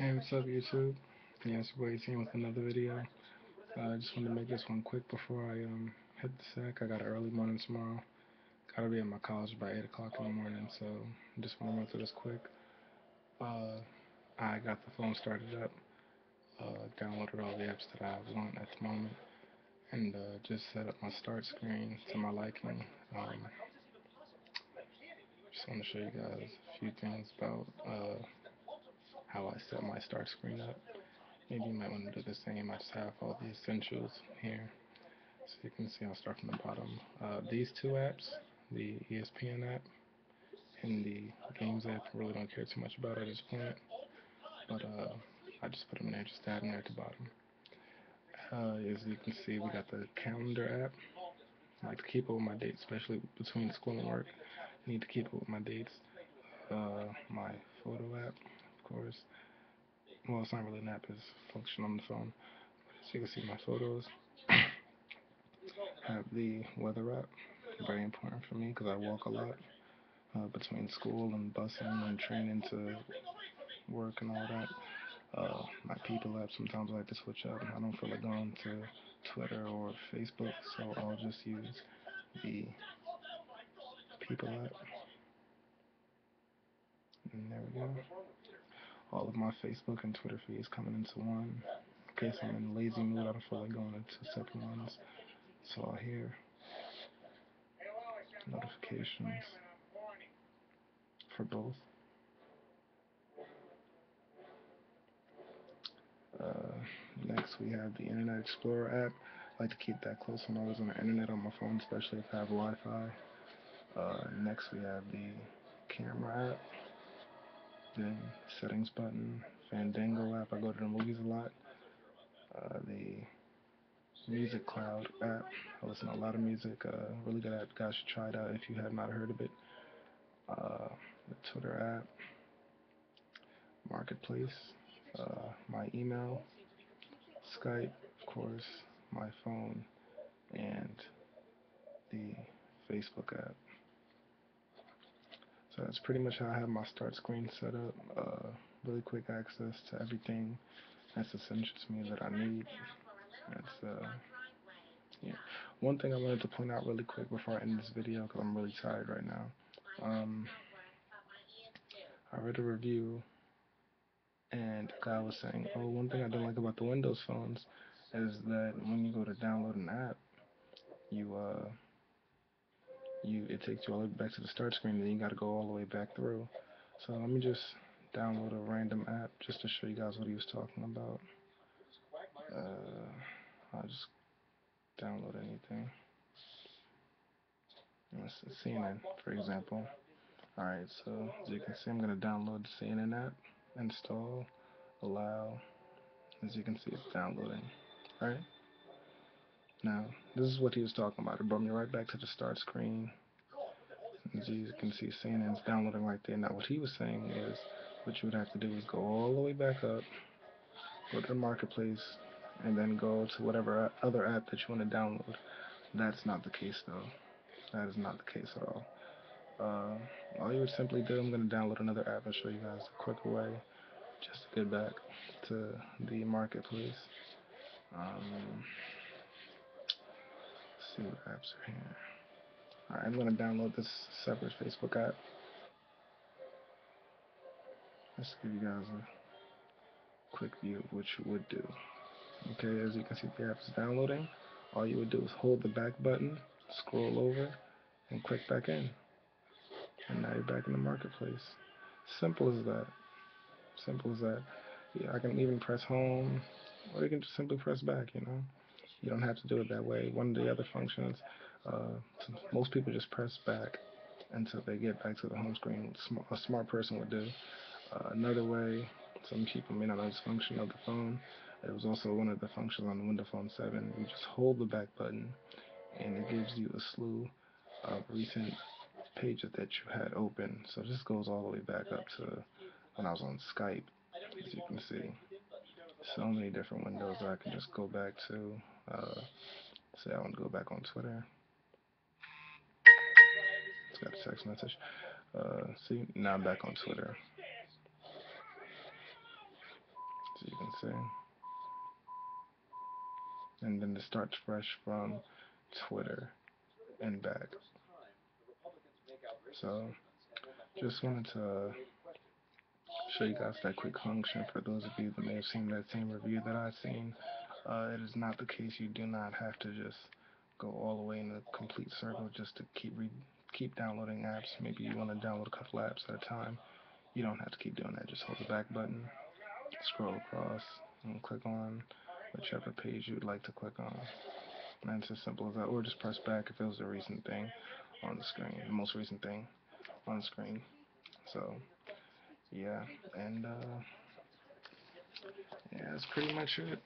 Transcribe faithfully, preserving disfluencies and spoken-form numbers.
Hey, what's up, YouTube? Yeah, it's your boy T with another video. I uh, just wanted to make this one quick before I um hit the sack. I got an early morning tomorrow. Gotta be at my college by eight o'clock in the morning, so I just want to run through this quick. Uh, I got the phone started up, uh, downloaded all the apps that I was on at the moment, and uh, just set up my start screen to my liking. Um, just want to show you guys a few things about uh, how I set my start screen up. Maybe you might want to do the same. I just have all the essentials here. So you can see I'll start from the bottom. Uh, these two apps, the E S P N app and the Games app, I really don't care too much about at this point. But uh, I just put them in there, just add them there at the bottom. Uh, as you can see, we got the calendar app. I like to keep up with my dates, especially between school and work. I need to keep up with my dates. Uh, my photo app. Course. Well, it's not really an app, it's a function on the phone. So you can see my photos. I have the weather app, very important for me because I walk a lot uh, between school and busing and training to work and all that. Uh, my people app, sometimes I like to switch up. I don't feel like going to Twitter or Facebook, so I'll just use the people app. And there we go. All of my Facebook and Twitter feeds coming into one. In case I'm in a lazy mood, I don't feel like going into separate ones. So I'll hear notifications for both. Uh, next, we have the Internet Explorer app. I like to keep that close when I was on the internet on my phone, especially if I have Wi-Fi. Uh, next, we have the camera app. The settings button, Fandango app, I go to the movies a lot, uh, the Music Cloud app, I listen to a lot of music, uh, really good app, you guys should try it out if you have not heard of it, uh, the Twitter app, Marketplace, uh, my email, Skype, of course, my phone, and the Facebook app. So that's pretty much how I have my start screen set up. Uh, really quick access to everything that's essential to me that I need. That's, uh, yeah. One thing I wanted to point out really quick before I end this video, because I'm really tired right now. Um, I read a review, and a guy was saying, oh, one thing I don't like about the Windows phones is that when you go to download an app, you, uh, You, it takes you all the way back to the start screen, and then you gotta go all the way back through. So let me just download a random app just to show you guys what he was talking about. Uh, I'll just download anything. C N N, for example. Alright, so as you can see, I'm gonna download the C N N app, install, allow. As you can see, it's downloading. Alright? Now, this is what he was talking about. It brought me right back to the start screen. As you can see, C N N's downloading right there. Now, what he was saying is, what you would have to do is go all the way back up, go to the marketplace, and then go to whatever other app that you want to download. That's not the case, though. That is not the case at all. Uh, all you would simply do, I'm going to download another app and show you guys a quick way just to get back to the marketplace. Um... What apps are here. Alright, I'm going to download this separate Facebook app. Let's give you guys a quick view of what you would do. Okay, as you can see, the app is downloading. All you would do is hold the back button, scroll over, and click back in. And now you're back in the marketplace. Simple as that. Simple as that. Yeah, I can even press home, or you can just simply press back, you know. You don't have to do it that way. One of the other functions, uh, most people just press back until they get back to the home screen, which a smart person would do. Uh, another way, some people may not know this function of the phone. It was also one of the functions on the Windows Phone seven. You just hold the back button, and it gives you a slew of recent pages that you had open. So this goes all the way back up to when I was on Skype, as you can see. So many different windows that I can just go back to. Uh, say I want to go back on Twitter. It's got a text message. Uh, see, now I'm back on Twitter. in, and then to start fresh from Twitter and back. So just wanted to show you guys that quick function for those of you that may have seen that same review that I've seen. Uh, it is not the case. You do not have to just go all the way in a complete circle just to keep re keep downloading apps. Maybe you want to download a couple apps at a time. You don't have to keep doing that. Just hold the back button, scroll across, and click on whichever page you'd like to click on. And it's as simple as that. Or just press back if it was the recent thing on the screen, the most recent thing on the screen. So, yeah, and uh, yeah, that's pretty much it.